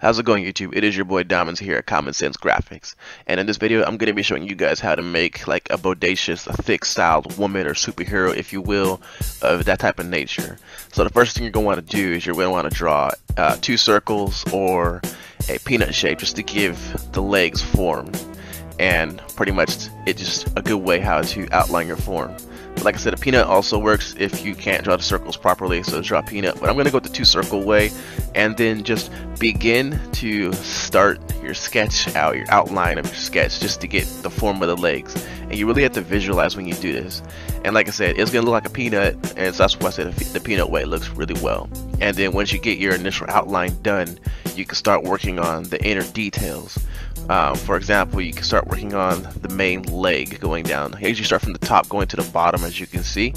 How's it going, YouTube? It is your boy Diamonds here at Common Sense Graphics, and in this video I'm going to be showing you guys how to make like a bodacious, a thick styled woman or superhero, if you will, of that type of nature. So the first thing you're going to want to do is you're going to want to draw two circles or a peanut shape just to give the legs form, and pretty much it's just a good way how to outline your form. But like I said, a peanut also works if you can't draw the circles properly, so draw a peanut. But I'm going to go the two circle way, and then just begin to start your sketch out, your outline of your sketch, just to get the form of the legs. And you really have to visualize when you do this. And like I said, it's going to look like a peanut, and so that's why I said the peanut way looks really well. And then once you get your initial outline done, you can start working on the inner details. For example, you can start working on the main leg going down. I usually start from the top going to the bottom, as you can see,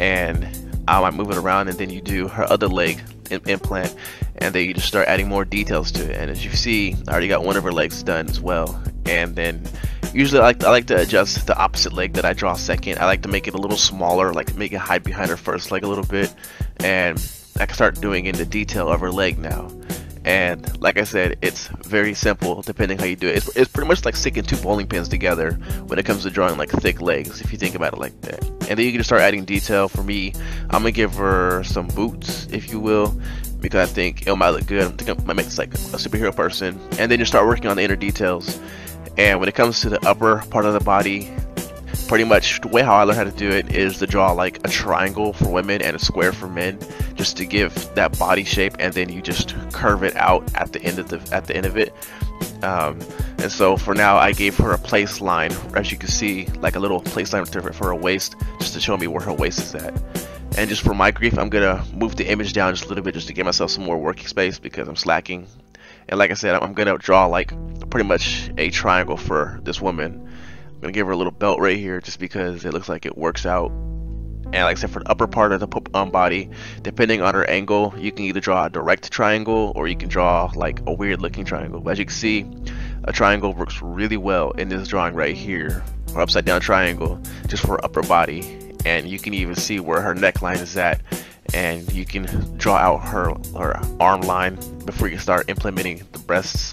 and I might move it around, and then you do her other leg implant, and then you just start adding more details to it. And as you see, I already got one of her legs done as well. And then usually I like to adjust the opposite leg that I draw second. I like to make it a little smaller, like make it hide behind her first leg a little bit, and I can start doing in the detail of her leg now. And like I said, it's very simple depending how you do it. It's pretty much like sticking two bowling pins together when it comes to drawing like thick legs, if you think about it like that. And then you can just start adding detail. For me, I'm gonna give her some boots, if you will, because I think it might look good. I think it might make this like a superhero person. And then you start working on the inner details. And when it comes to the upper part of the body, pretty much the way how I learned how to do it is to draw like a triangle for women and a square for men, just to give that body shape, and then you just curve it out at the end of it. And so for now, I gave her a place line, as you can see, like a little place line for her waist, just to show me where her waist is at. And just for my grief, I'm gonna move the image down just a little bit, just to give myself some more working space, because I'm slacking. And like I said, I'm gonna draw like pretty much a triangle for this woman. I'm gonna give her a little belt right here, just because it looks like it works out. And like I said, for the upper part of the body, depending on her angle, you can either draw a direct triangle, or you can draw like a weird looking triangle. But as you can see, a triangle works really well in this drawing right here, or upside down triangle, just for her upper body. And you can even see where her neckline is at, and you can draw out her arm line before you start implementing the breasts.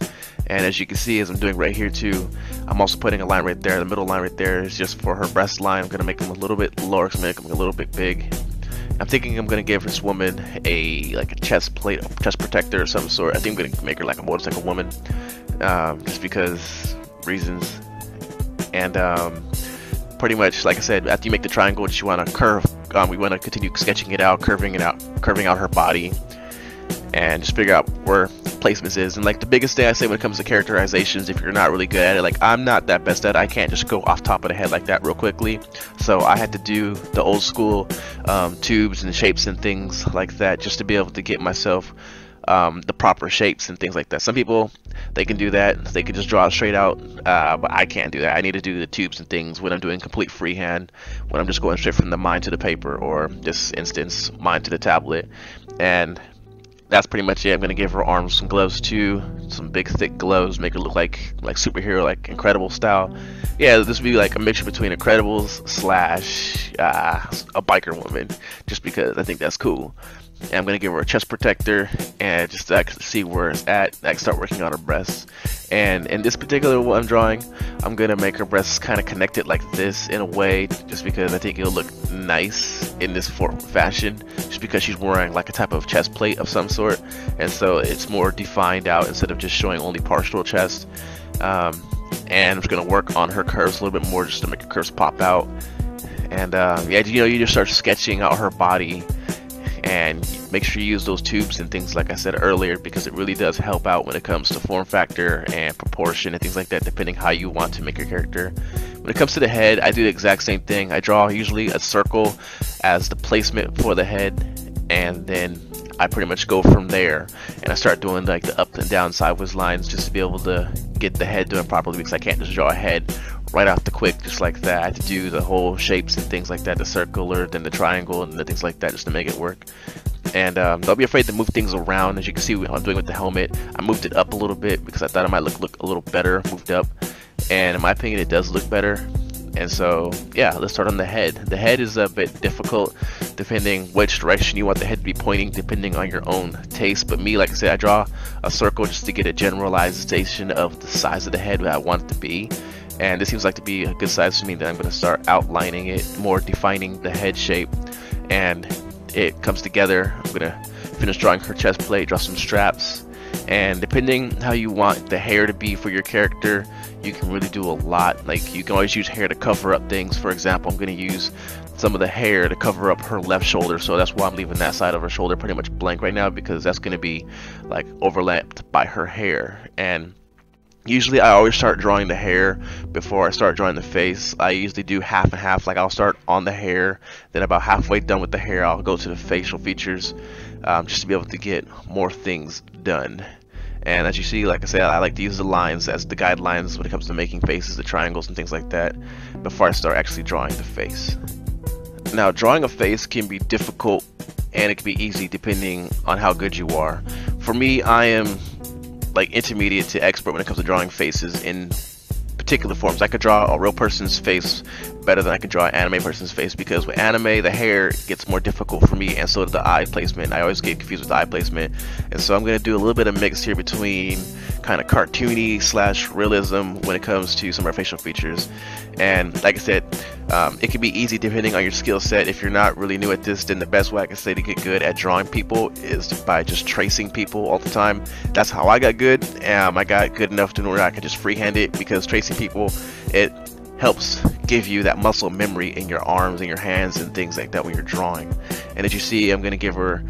And as you can see, as I'm doing right here too, I'm also putting a line right there. The middle line right there is just for her breast line. I'm gonna make them a little bit lower, make them a little bit big. I'm thinking I'm gonna give this woman a chest plate, a chest protector of some sort. I think I'm gonna make her like a motorcycle woman, just because reasons. And pretty much, like I said, after you make the triangle, you want to curve. We want to continue sketching it out, curving out her body, and just figure out where placements is. And like the biggest thing I say when it comes to characterizations, if you're not really good at it, like I'm not that best at it, I can't just go off top of the head like that real quickly. So I had to do the old school tubes and shapes and things like that, just to be able to get myself the proper shapes and things like that. Some people, they can do that, they can just draw straight out, but I can't do that. I need to do the tubes and things when I'm doing complete freehand, when I'm just going straight from the mind to the paper, or this instance, mind to the tablet. And that's pretty much it. I'm gonna give her arms some gloves too, some big thick gloves, make her look like superhero, like Incredibles style. Yeah, this would be like a mixture between Incredibles slash a biker woman, just because I think that's cool. And I'm gonna give her a chest protector, and just so I can see where it's at, I can start working on her breasts. And in this particular one I'm drawing, I'm gonna make her breasts kind of connected like this in a way, just because I think it'll look nice in this form fashion, just because she's wearing like a type of chest plate of some sort, and so it's more defined out instead of just showing only partial chest. And I'm just gonna work on her curves a little bit more, just to make her curves pop out. And yeah, you know, you just start sketching out her body, and make sure you use those tubes and things like I said earlier, because it really does help out when it comes to form factor and proportion and things like that, depending how you want to make your character. When it comes to the head, I do the exact same thing. I draw usually a circle as the placement for the head, and then I pretty much go from there, and I start doing like the up and down sideways lines, just to be able to get the head doing properly, because I can't just draw a head right off the quick just like that. I have to do the whole shapes and things like that, the circular, then the triangle, and the things like that, just to make it work. And don't be afraid to move things around. As you can see what I'm doing with the helmet, I moved it up a little bit because I thought it might look a little better moved up, and in my opinion it does look better. And so, yeah, let's start on the head. The head is a bit difficult depending which direction you want the head to be pointing, depending on your own taste. But me, like I said, I draw a circle just to get a generalization of the size of the head that I want it to be. And this seems like to be a good size for me, that I'm going to start outlining it more, defining the head shape. And it comes together. I'm going to finish drawing her chest plate, draw some straps. And depending how you want the hair to be for your character, you can really do a lot. Like, you can always use hair to cover up things. For example, I'm going to use some of the hair to cover up her left shoulder, so that's why I'm leaving that side of her shoulder pretty much blank right now, because that's going to be like overlapped by her hair. And usually I always start drawing the hair before I start drawing the face. I usually do half and half. Like, I'll start on the hair, then about halfway done with the hair, I'll go to the facial features, just to be able to get more things done. And as you see, like I said, I like to use the lines as the guidelines when it comes to making faces, the triangles and things like that, before I start actually drawing the face. Now, drawing a face can be difficult and it can be easy depending on how good you are. For me, I am like intermediate to expert when it comes to drawing faces in particular forms. I could draw a real person's face better than I could draw an anime person's face, because with anime the hair gets more difficult for me, and so does the eye placement. I always get confused with the eye placement, and so I'm going to do a little bit of mix here between kind of cartoony / realism when it comes to some of our facial features. And like I said, it can be easy depending on your skill set. If you're not really new at this, then the best way I can say to get good at drawing people is by just tracing people all the time. That's how I got good. I got good enough to where I could just freehand it, because tracing people, it helps give you that muscle memory in your arms and your hands and things like that when you're drawing. And as you see, I'm going to give her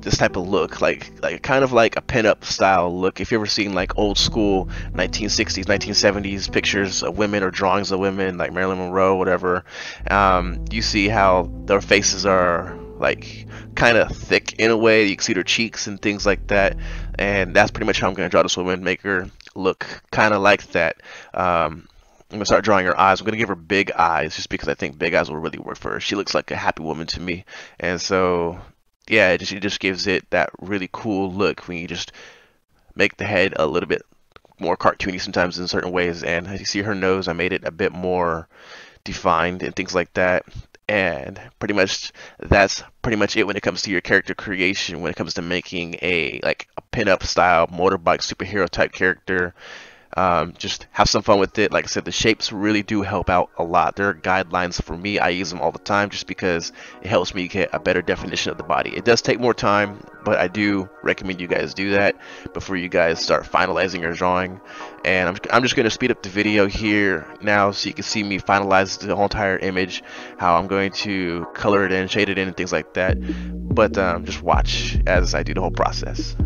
this type of look, like kind of like a pin-up style look. If you've ever seen like old school 1960s, 1970s pictures of women or drawings of women, like Marilyn Monroe, whatever, you see how their faces are like kind of thick in a way. You can see their cheeks and things like that, and that's pretty much how I'm going to draw this woman, make her look kind of like that. I'm going to start drawing her eyes. I'm going to give her big eyes just because I think big eyes will really work for her. She looks like a happy woman to me, and so yeah, it just gives it that really cool look when you just make the head a little bit more cartoony sometimes in certain ways. And as you see her nose, I made it a bit more defined and things like that. And pretty much that's pretty much it when it comes to your character creation, when it comes to making a pin-up style motorbike superhero type character. Just have some fun with it. Like I said, the shapes really do help out a lot. They're guidelines for me. I use them all the time just because it helps me get a better definition of the body. It does take more time, but I do recommend you guys do that before you guys start finalizing your drawing. And I'm just going to speed up the video here now so you can see me finalize the whole entire image, how I'm going to color it in, shade it in, and things like that. But just watch as I do the whole process.